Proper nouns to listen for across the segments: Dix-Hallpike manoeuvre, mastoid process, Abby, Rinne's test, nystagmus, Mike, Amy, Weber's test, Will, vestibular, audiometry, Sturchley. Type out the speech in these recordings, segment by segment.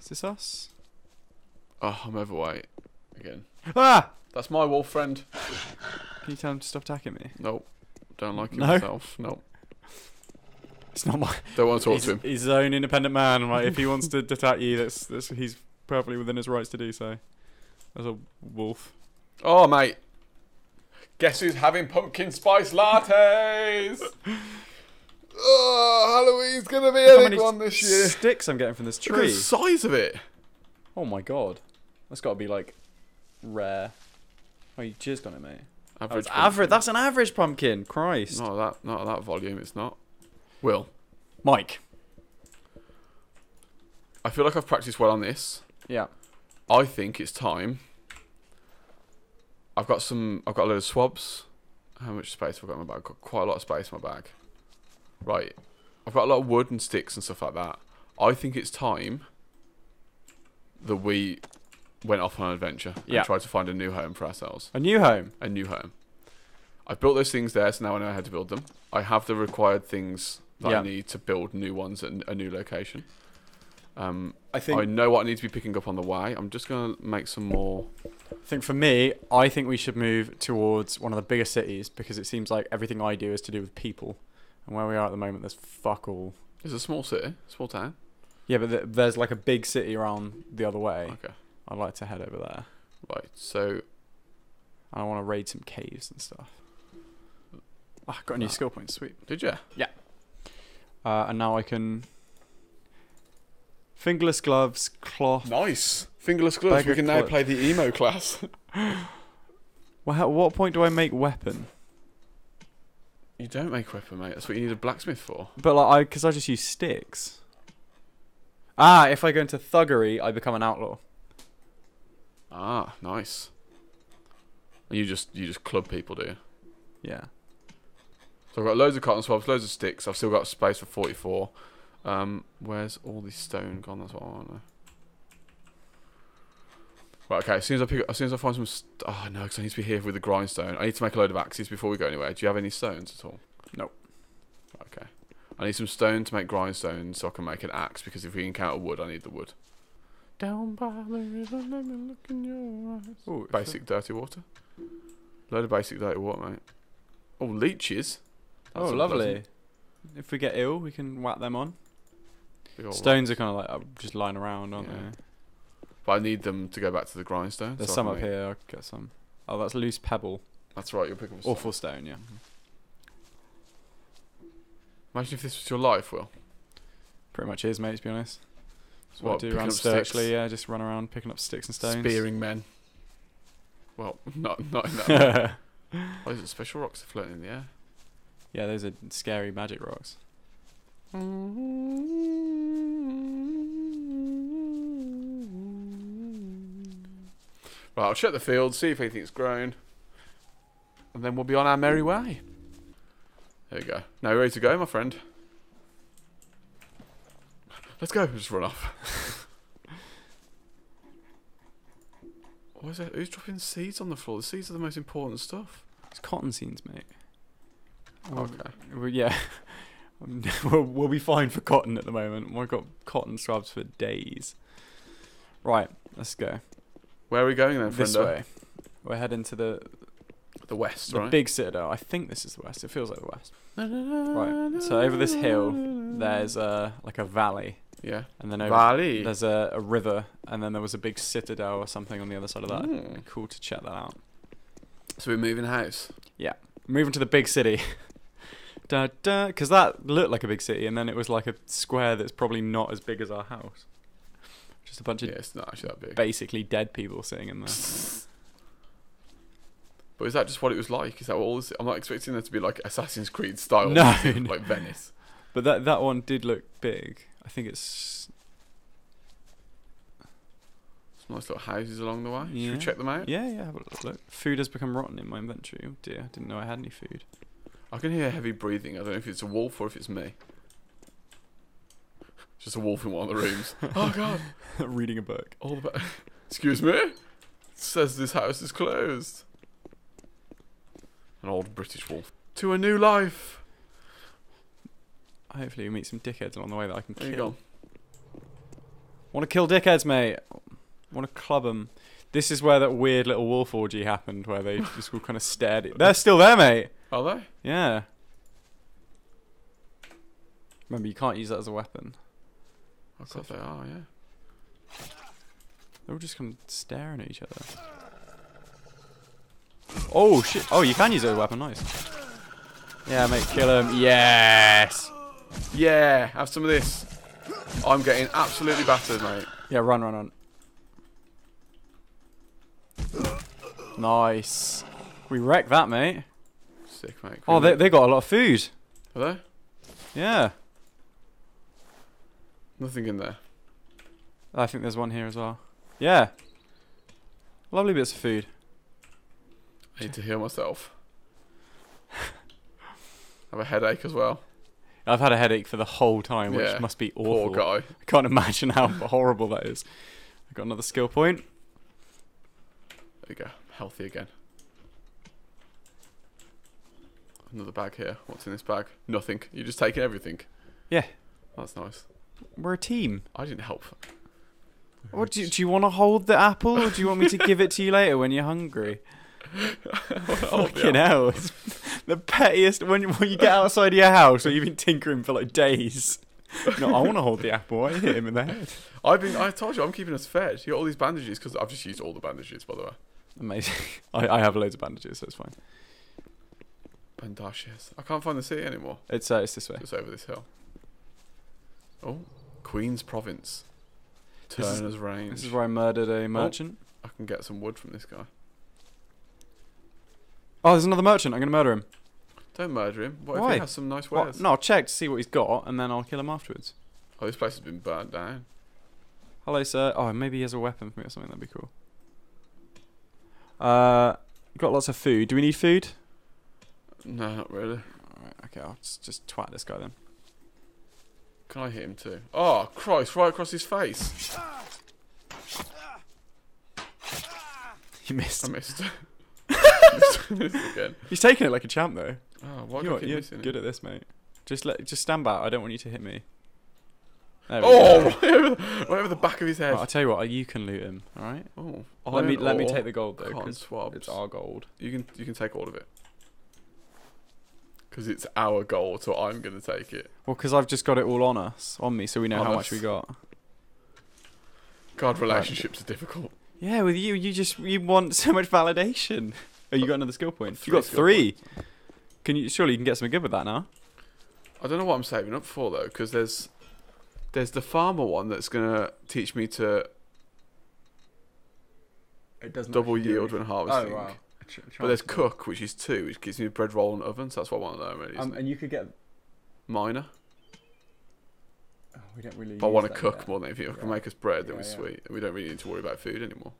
Is this us? Oh, I'm overweight. Again. Ah! That's my wolf friend. Can you tell him to stop attacking me? Nope. Don't like him myself. Nope. It's not my... Don't want to talk to him. He's his own independent man. Like, if he wants to attack you, that's he's perfectly within his rights to do so. As a wolf. Oh, mate. Guess who's having pumpkin spice lattes? Oh, Halloween's gonna be a big one this year. Sticks I'm getting from this tree. Look at the size of it. Oh my god, that's gotta be like rare. Oh, you jizzed on it, mate. Average. That's an average pumpkin. Christ. Not that volume. It's not. Will, Mike. I feel like I've practiced well on this. Yeah. I think it's time. I've got a load of swabs. How much space have I got in my bag? I've got quite a lot of space in my bag. Right. I've got a lot of wood and sticks and stuff like that. I think it's time that we went off on an adventure and tried to find a new home for ourselves. A new home? A new home. I've built those things there, so now I know how to build them. I have the required things that I need to build new ones at a new location. I know what I need to be picking up on the way. I'm just going to make some more... I think for me, I think we should move towards one of the bigger cities because it seems like everything I do is to do with people. And where we are at the moment, there's fuck all. It's a small city, small town. Yeah, but there's like a big city around the other way. Okay. I'd like to head over there. Right, so... I want to raid some caves and stuff. Oh, I got a new skill point, sweet. Did you? Yeah. And now I can... Fingerless gloves, cloth. Nice. Fingerless gloves. We can now play the emo class. Well, at what point do I make weapon? You don't make weapon, mate. That's what you need a blacksmith for. But like, because I just use sticks. Ah, if I go into thuggery, I become an outlaw. Ah, nice. And you just club people, do you? Yeah. So I've got loads of cotton swabs, loads of sticks. I've still got space for 44. Where's all the stone gone? That's what I want to know. Right, okay. As soon as I find some... Oh, no, because I need to be here with the grindstone. I need to make a load of axes before we go anywhere. Do you have any stones at all? Nope. Okay. I need some stone to make grindstone so I can make an axe, because if we encounter wood, I need the wood. Down by the river, let me look in your eyes. Ooh, basic dirty water. Load of basic dirty water, mate. Oh, leeches. That's lovely. Pleasant. If we get ill, we can whack them on. Stones are kind of like just lying around, aren't they? But I need them to go back to the grindstone. There's some up here. I'll get some. Oh, that's loose pebble. That's right. You'll pick up awful stone. Yeah. Imagine if this was your life, Will. Pretty much is, mate. To be honest, that's what I do around Sturchley. Yeah, just run around picking up sticks and stones. Spearing men. Well, not in that. Oh, those are special rocks floating in the air. Yeah, those are scary magic rocks. Right, I'll check the field, see if anything's grown, and then we'll be on our merry way. There we go. Now we're ready to go, my friend. Let's go. Just run off. What is that? Who's dropping seeds on the floor? The seeds are the most important stuff. It's cotton seeds, mate. Okay. Yeah. We'll be fine for cotton at the moment. We've got cotton swabs for days. Right, let's go. Where are we going then, friendo? This way. We're heading to the west, right? The big citadel. I think this is the west. It feels like the west. Right. So over this hill, there's like a valley. Yeah. And then over there's a river, and then there was a big citadel or something on the other side of that. Mm. Cool to check that out. So we're moving house. Yeah, moving to the big city. Because that looked like a big city, and then it was like a square that's probably not as big as our house. Just a bunch of it's not actually that big. Basically dead people sitting in there. But is that just what it was like? Is that what all this? I'm not expecting there to be like Assassin's Creed style, no, like Venice. But that one did look big. I think it's nice little houses along the way. Yeah. Should we check them out? Yeah. Have a look. Food has become rotten in my inventory. Oh dear, I didn't know I had any food. I can hear heavy breathing. I don't know if it's a wolf or if it's me. Just a wolf in one of the rooms. Oh, God. Reading a book. Excuse me? It says this house is closed. An old British wolf. To a new life. Hopefully we meet some dickheads along the way that I can kill. Want to kill dickheads, mate. Want to club them. This is where that weird little wolf orgy happened, where they just all kind of stared at you. They're still there, mate. Are they? Yeah. Remember, you can't use that as a weapon. Oh, God, they are, yeah. They're all just kind of staring at each other. Oh, shit. Oh, you can use it as a weapon. Nice. Yeah, mate, kill him. Yes. Yeah, have some of this. I'm getting absolutely battered, mate. Yeah, run, run, run. Nice. We wrecked that, mate. Sick, mate. Oh, they got a lot of food. Are they? Yeah. Nothing in there. I think there's one here as well. Yeah. Lovely bits of food. I need to heal myself. I have a headache as well. I've had a headache for the whole time, which must be awful. Poor guy. I can't imagine how horrible that is. I got another skill point. There we go. I'm healthy again. Another bag here. What's in this bag? Nothing. You're just taking everything. Yeah. That's nice. We're a team. I didn't help. What do you want to hold the apple, or do you want me to give it to you later when you're hungry? Fucking hell. The pettiest. When you get outside of your house, or you've been tinkering for like days. No, I want to hold the apple. I hit him in the head. I told you, I'm keeping us fed. You got all these bandages, because I've just used all the bandages, by the way. Amazing. I have loads of bandages, so it's fine. Bandages. I can't find the city anymore. It's this way. It's over this hill. Oh, Queen's Province. Turner's Range. This is where I murdered a merchant. Oh, I can get some wood from this guy. Oh, there's another merchant. I'm going to murder him. Don't murder him. What if he has some nice wares? Well, no, I'll check to see what he's got, and then I'll kill him afterwards. Oh, this place has been burnt down. Hello, sir. Oh, maybe he has a weapon for me or something. That'd be cool. Got lots of food. Do we need food? No, not really. Alright, okay. I'll just twat this guy then. Can I hit him too? Oh, Christ. Right across his face. You missed. I missed. He's taking it like a champ, though. Oh, why do I keep missing it? You're good at this, mate. Just stand back. I don't want you to hit me. Oh, right over the back of his head. Right, I'll tell you what. You can loot him. All right. Oh, let me take the gold though, because it's our gold. You can take all of it. Because it's our gold, so I'm gonna take it. Well, because I've just got it all on me, so we know how much we got. God, relationships are difficult. Yeah, with you want so much validation. Oh, you got another skill point. You got three. Surely you can get something good with that now. I don't know what I'm saving up for though, because there's the farmer one that's gonna teach me to. It doesn't double yield when harvesting. Oh wow! But there's cook, which is 2, which gives me a bread roll and oven. So that's what I want to learn. Really, and you could get miner. Oh, we don't really. But I want to cook more than if you can make us bread. That was sweet. We don't really need to worry about food anymore.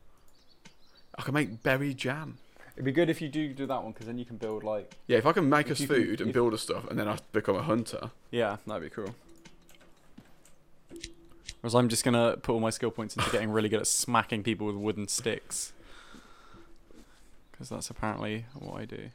I can make berry jam. It'd be good if you do that one, because then you can build like... Yeah, if I can make us food and build us stuff, and then I become a hunter. Yeah, that'd be cool. Whereas I'm just going to put all my skill points into getting really good at smacking people with wooden sticks. Because that's apparently what I do.